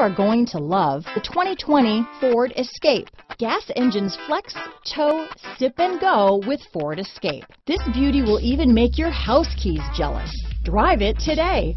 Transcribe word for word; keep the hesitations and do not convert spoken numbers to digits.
are going to love the twenty twenty Ford Escape. Gas engines flex, tow, sip and go with Ford Escape. This beauty will even make your house keys jealous. Drive it today.